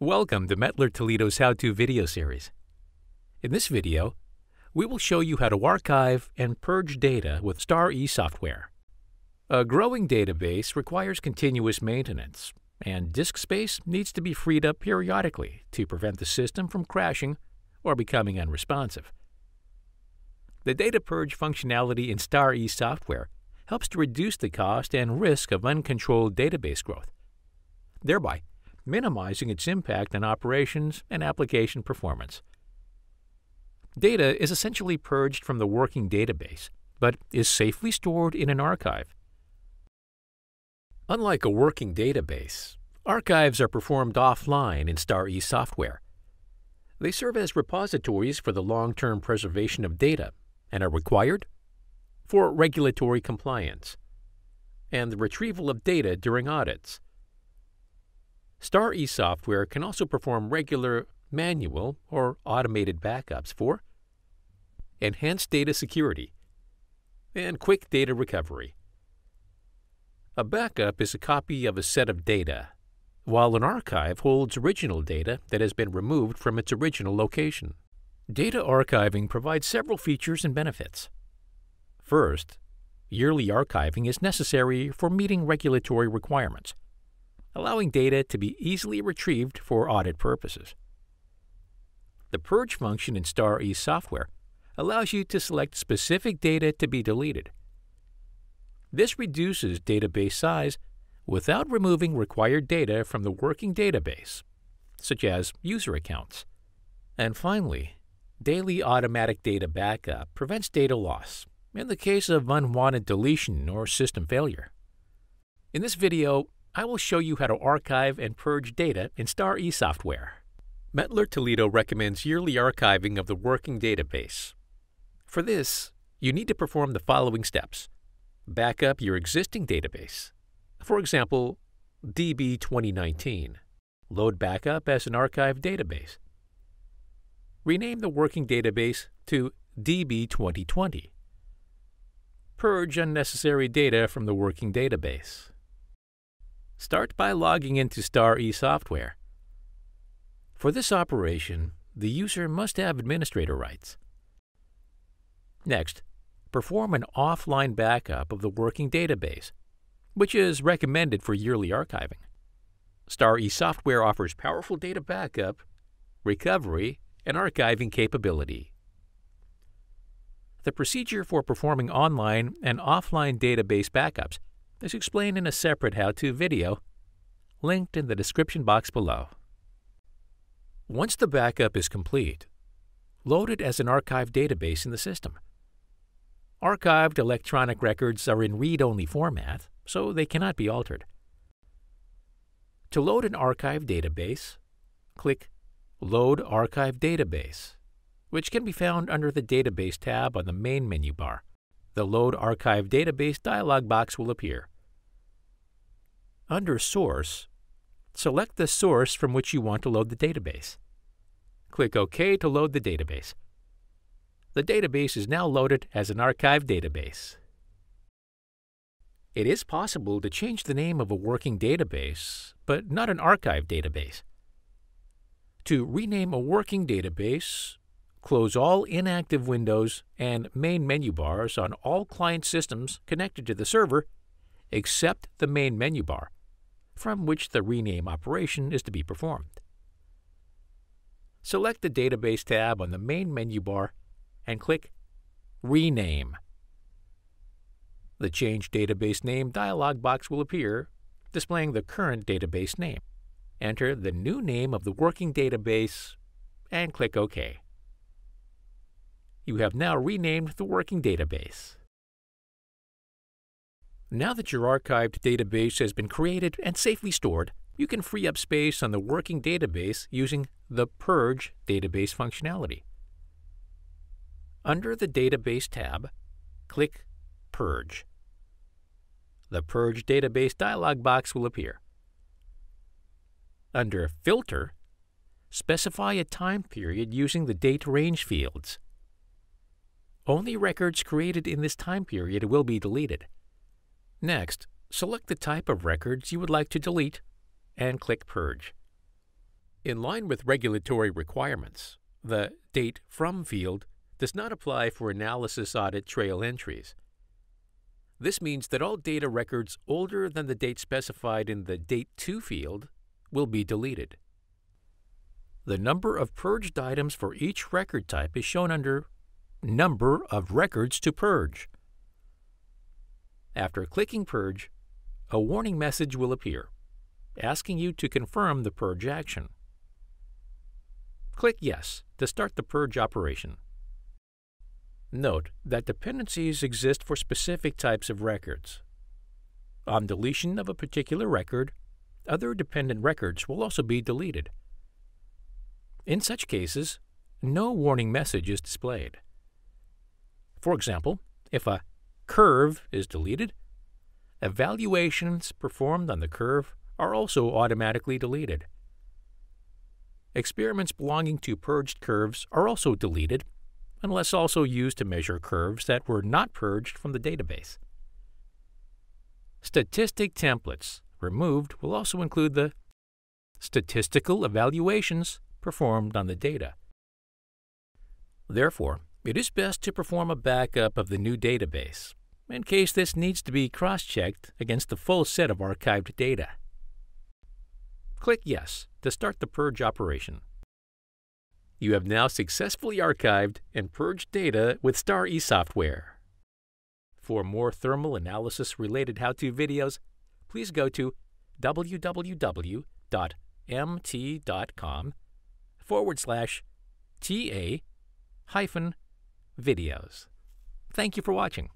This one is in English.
Welcome to Mettler Toledo's how-to video series. In this video, we will show you how to archive and purge data with STARe software. A growing database requires continuous maintenance, and disk space needs to be freed up periodically to prevent the system from crashing or becoming unresponsive. The data purge functionality in STARe software helps to reduce the cost and risk of uncontrolled database growth, thereby minimizing its impact on operations and application performance. Data is essentially purged from the working database, but is safely stored in an archive. Unlike a working database, archives are performed offline in STARe software. They serve as repositories for the long-term preservation of data and are required for regulatory compliance and the retrieval of data during audits. STARe software can also perform regular manual or automated backups for enhanced data security and quick data recovery. A backup is a copy of a set of data, while an archive holds original data that has been removed from its original location. Data archiving provides several features and benefits. First, yearly archiving is necessary for meeting regulatory requirements, allowing data to be easily retrieved for audit purposes. The purge function in STARe software allows you to select specific data to be deleted. This reduces database size without removing required data from the working database, such as user accounts. And finally, daily automatic data backup prevents data loss in the case of unwanted deletion or system failure. In this video, I will show you how to archive and purge data in STARe software. Mettler Toledo recommends yearly archiving of the working database. For this, you need to perform the following steps. Back up your existing database, for example, DB 2019. Load backup as an archive database. Rename the working database to DB 2020. Purge unnecessary data from the working database. Start by logging into STARe software. For this operation, the user must have administrator rights. Next, perform an offline backup of the working database, which is recommended for yearly archiving. STARe software offers powerful data backup, recovery, and archiving capability. The procedure for performing online and offline database backups is explained in a separate how-to video linked in the description box below. Once the backup is complete, load it as an archive database in the system. Archived electronic records are in read-only format, so they cannot be altered. To load an archive database, click Load Archive Database, which can be found under the Database tab on the main menu bar. The Load Archive Database dialog box will appear. Under Source, select the source from which you want to load the database. Click OK to load the database. The database is now loaded as an archive database. It is possible to change the name of a working database, but not an archive database. To rename a working database, close all inactive windows and main menu bars on all client systems connected to the server, except the main menu bar, from which the rename operation is to be performed. Select the Database tab on the main menu bar and click Rename. The Change Database Name dialog box will appear, displaying the current database name. Enter the new name of the working database and click OK. You have now renamed the working database. Now that your archived database has been created and safely stored, you can free up space on the working database using the Purge database functionality. Under the Database tab, click Purge. The Purge database dialog box will appear. Under Filter, specify a time period using the Date Range fields. Only records created in this time period will be deleted. Next, select the type of records you would like to delete and click Purge. In line with regulatory requirements, the Date From field does not apply for analysis audit trail entries. This means that all data records older than the date specified in the Date To field will be deleted. The number of purged items for each record type is shown under Number of Records to Purge. After clicking Purge, a warning message will appear, asking you to confirm the purge action. Click Yes to start the purge operation. Note that dependencies exist for specific types of records. On deletion of a particular record, other dependent records will also be deleted. In such cases, no warning message is displayed. For example, if a curve is deleted, evaluations performed on the curve are also automatically deleted. Experiments belonging to purged curves are also deleted, unless also used to measure curves that were not purged from the database. Statistic templates removed will also include the statistical evaluations performed on the data. Therefore, it is best to perform a backup of the new database, in case this needs to be cross-checked against the full set of archived data. Click Yes to start the purge operation. You have now successfully archived and purged data with STARe software. For more thermal analysis-related how-to videos, please go to www.mt.com/TA-videos. Thank you for watching.